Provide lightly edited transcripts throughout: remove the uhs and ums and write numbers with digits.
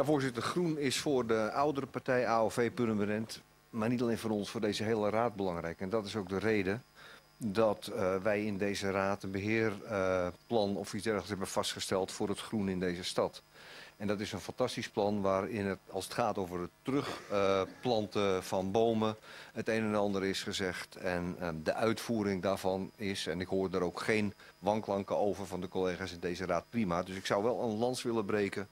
Ja, voorzitter, Groen is voor de oudere partij AOV-Purmerend, maar niet alleen voor ons, voor deze hele raad belangrijk. En dat is ook de reden dat wij in deze raad een beheerplan of iets dergelijks hebben vastgesteld voor het groen in deze stad. En dat is een fantastisch plan waarin het, als het gaat over het terugplanten van bomen, het een en ander is gezegd. En de uitvoering daarvan is, en ik hoor daar ook geen wanklanken over van de collega's in deze raad, prima. Dus ik zou wel een lans willen breken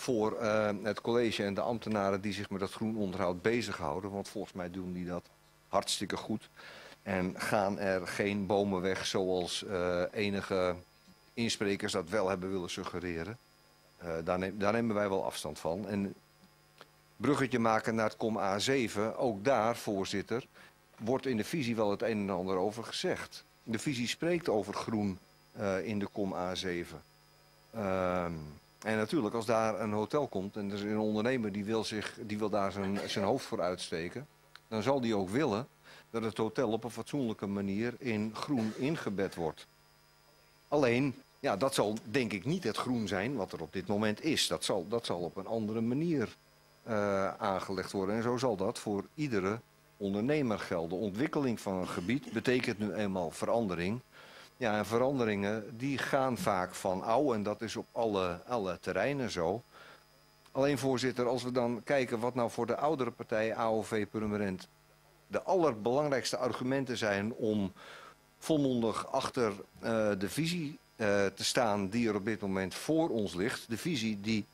voor het college en de ambtenaren die zich met dat groen onderhoud bezighouden. Want volgens mij doen die dat hartstikke goed. En gaan er geen bomen weg zoals enige insprekers dat wel hebben willen suggereren. Daar nemen wij wel afstand van. En bruggetje maken naar het Kom A7, ook daar, voorzitter, wordt in de visie wel het een en ander over gezegd. De visie spreekt over groen in de Kom A7. En natuurlijk, als daar een hotel komt en er is een ondernemer die wil daar zijn hoofd voor uitsteken, dan zal die ook willen dat het hotel op een fatsoenlijke manier in groen ingebed wordt. Alleen, ja, dat zal denk ik niet het groen zijn wat er op dit moment is. Dat zal op een andere manier aangelegd worden. En zo zal dat voor iedere ondernemer gelden. Ontwikkeling van een gebied betekent nu eenmaal verandering. Ja, en veranderingen die gaan vaak van oude, en dat is op alle terreinen zo. Alleen, voorzitter, als we dan kijken wat nou voor de oudere partij AOV-Purmerend de allerbelangrijkste argumenten zijn om volmondig achter de visie te staan die er op dit moment voor ons ligt. De visie die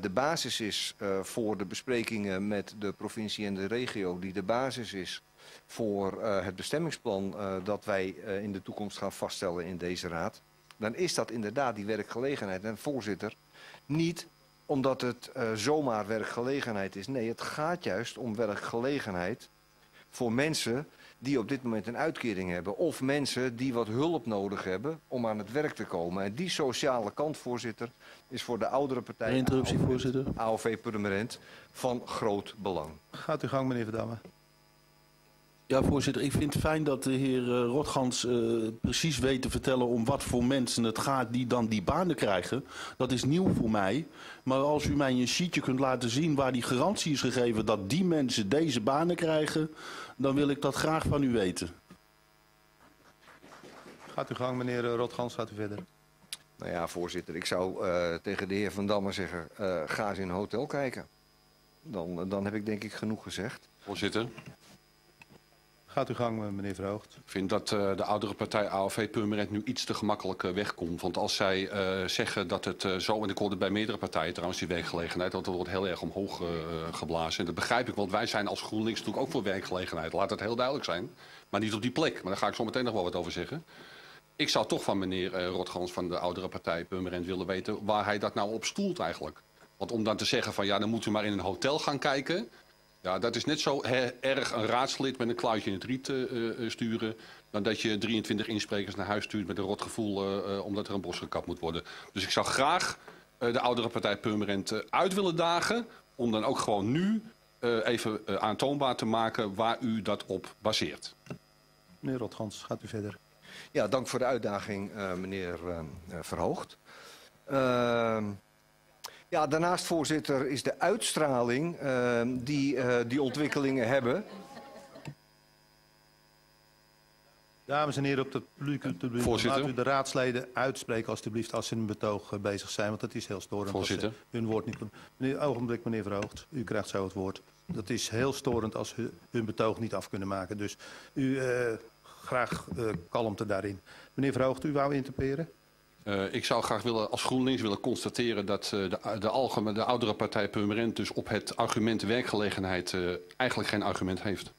de basis is voor de besprekingen met de provincie en de regio, die de basis is voor het bestemmingsplan dat wij in de toekomst gaan vaststellen in deze raad. Dan is dat inderdaad die werkgelegenheid. En voorzitter, niet omdat het zomaar werkgelegenheid is. Nee, het gaat juist om werkgelegenheid voor mensen die op dit moment een uitkering hebben. Of mensen die wat hulp nodig hebben om aan het werk te komen. En die sociale kant, voorzitter, is voor de oudere partij AOV-Purmerend van groot belang. Gaat uw gang, meneer Van Damme. Ja, voorzitter, ik vind het fijn dat de heer Rotgans precies weet te vertellen om wat voor mensen het gaat die dan die banen krijgen. Dat is nieuw voor mij. Maar als u mij een sheetje kunt laten zien waar die garantie is gegeven dat die mensen deze banen krijgen, dan wil ik dat graag van u weten. Gaat uw gang, meneer Rotgans, gaat u verder. Nou ja, voorzitter, ik zou tegen de heer Van Damme zeggen, ga eens in een hotel kijken. Dan heb ik denk ik genoeg gezegd. Voorzitter. Gaat uw gang, meneer Verhoogd. Ik vind dat de oudere partij AOV-Purmerend nu iets te gemakkelijk wegkomt. Want als zij zeggen dat het zo, en ik hoorde bij meerdere partijen trouwens die werkgelegenheid, dat wordt heel erg omhoog geblazen. En dat begrijp ik, want wij zijn als GroenLinks natuurlijk ook voor werkgelegenheid. Laat dat heel duidelijk zijn. Maar niet op die plek. Maar daar ga ik zo meteen nog wel wat over zeggen. Ik zou toch van meneer Rotgans van de oudere partij Purmerend willen weten waar hij dat nou op stoelt eigenlijk. Want om dan te zeggen van ja, dan moet u maar in een hotel gaan kijken. Ja, dat is net zo erg een raadslid met een kluitje in het riet sturen, dan dat je 23 insprekers naar huis stuurt met een rot gevoel omdat er een bos gekapt moet worden. Dus ik zou graag de oudere partij Purmerend uit willen dagen om dan ook gewoon nu even aantoonbaar te maken waar u dat op baseert. Meneer Rotgans, gaat u verder. Ja, dank voor de uitdaging, meneer Verhoogd. Ja, daarnaast, voorzitter, is de uitstraling die ontwikkelingen hebben. Dames en heren op de publieke tribune, laat u de raadsleden uitspreken alstublieft als ze in een betoog bezig zijn. Want dat is heel storend. Voorzitter. Als hun woord niet kunnen. Meneer, ogenblik, meneer Verhoogd, u krijgt zo het woord. Dat is heel storend als ze hun betoog niet af kunnen maken. Dus u graag kalmte daarin. Meneer Verhoogd, u wou interpelleren? Ik zou graag als GroenLinks willen constateren dat de oudere partij Purmerend dus op het argument werkgelegenheid eigenlijk geen argument heeft.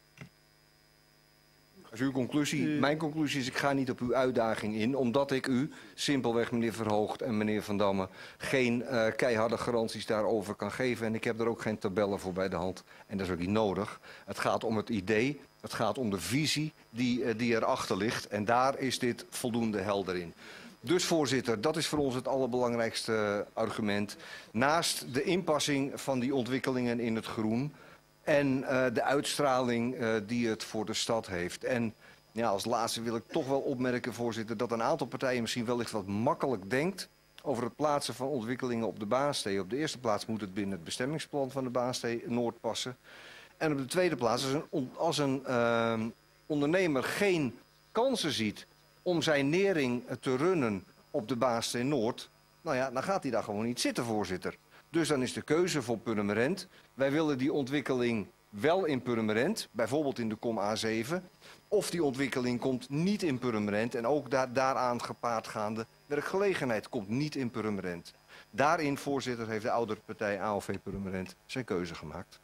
Als uw conclusie, mijn conclusie is, ik ga niet op uw uitdaging in, omdat ik u simpelweg, meneer Verhoogd en meneer Van Damme, geen keiharde garanties daarover kan geven. En ik heb er ook geen tabellen voor bij de hand. En dat is ook niet nodig. Het gaat om het idee, het gaat om de visie die erachter ligt. En daar is dit voldoende helder in. Dus voorzitter, dat is voor ons het allerbelangrijkste argument. Naast de inpassing van die ontwikkelingen in het groen en de uitstraling die het voor de stad heeft. En ja, als laatste wil ik toch wel opmerken, voorzitter, dat een aantal partijen misschien wellicht wat makkelijk denkt Over het plaatsen van ontwikkelingen op de Baanstee. Op de eerste plaats moet het binnen het bestemmingsplan van de Baanstee Noord passen. En op de tweede plaats, als een ondernemer geen kansen ziet om zijn nering te runnen op de Baanstee Noord, nou ja, dan gaat hij daar gewoon niet zitten, voorzitter. Dus dan is de keuze voor Purmerend. Wij willen die ontwikkeling wel in Purmerend, bijvoorbeeld in de Kom A7. Of die ontwikkeling komt niet in Purmerend en ook daaraan gepaardgaande werkgelegenheid komt niet in Purmerend. Daarin, voorzitter, heeft de oudere partij AOV-Purmerend zijn keuze gemaakt.